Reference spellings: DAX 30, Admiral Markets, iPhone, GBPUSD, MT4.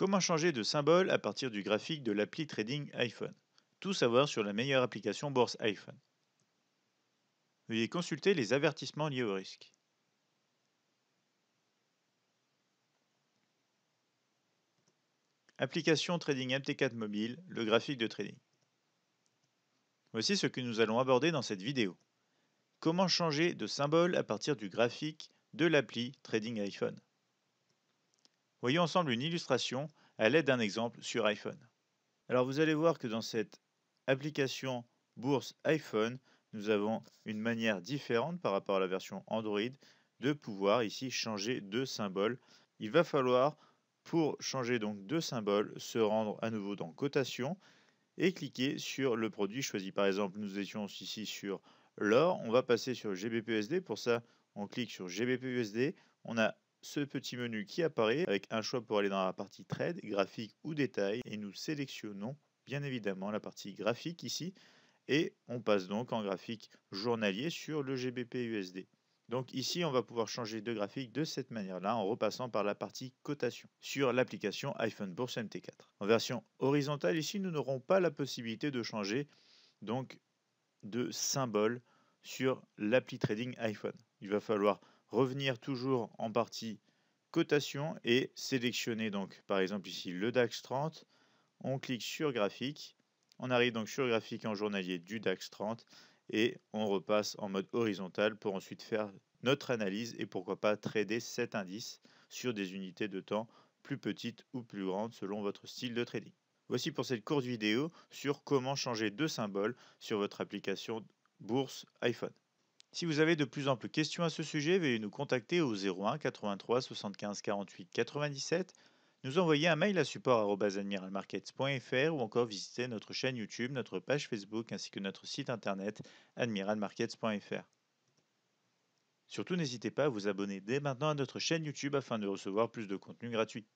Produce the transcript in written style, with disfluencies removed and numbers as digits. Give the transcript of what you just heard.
Comment changer de symbole à partir du graphique de l'appli Trading iPhone? Tout savoir sur la meilleure application Bourse iPhone. Veuillez consulter les avertissements liés au risque. Application Trading MT4 mobile, le graphique de trading. Voici ce que nous allons aborder dans cette vidéo. Comment changer de symbole à partir du graphique de l'appli Trading iPhone. Voyons ensemble une illustration à l'aide d'un exemple sur iPhone. Alors vous allez voir que dans cette application Bourse iPhone, nous avons une manière différente par rapport à la version Android de pouvoir ici changer de symbole. Il va falloir pour changer donc de symbole, se rendre à nouveau dans cotation et cliquer sur le produit choisi. Par exemple, nous étions ici sur l'or, on va passer sur GBPUSD. Pour ça, on clique sur GBPUSD. On a ce petit menu qui apparaît avec un choix pour aller dans la partie trade, graphique ou détail. Et nous sélectionnons bien évidemment la partie graphique ici. Et on passe donc en graphique journalier sur le GBPUSD. Donc ici, on va pouvoir changer de graphique de cette manière-là en repassant par la partie cotation sur l'application iPhone Bourse MT4. En version horizontale, ici, nous n'aurons pas la possibilité de changer donc, de symbole sur l'appli Trading iPhone. Il va falloir revenir toujours en partie cotation et sélectionner donc par exemple ici le DAX 30. On clique sur graphique. On arrive donc sur graphique en journalier du DAX 30. Et on repasse en mode horizontal pour ensuite faire notre analyse et pourquoi pas trader cet indice sur des unités de temps plus petites ou plus grandes selon votre style de trading. Voici pour cette courte vidéo sur comment changer de symbole sur votre application Bourse iPhone. Si vous avez de plus en plus de questions à ce sujet, veuillez nous contacter au 01 83 75 48 97, nous envoyer un mail à support@admiralmarkets.fr ou encore visiter notre chaîne YouTube, notre page Facebook ainsi que notre site internet admiralmarkets.fr. Surtout, n'hésitez pas à vous abonner dès maintenant à notre chaîne YouTube afin de recevoir plus de contenu gratuit.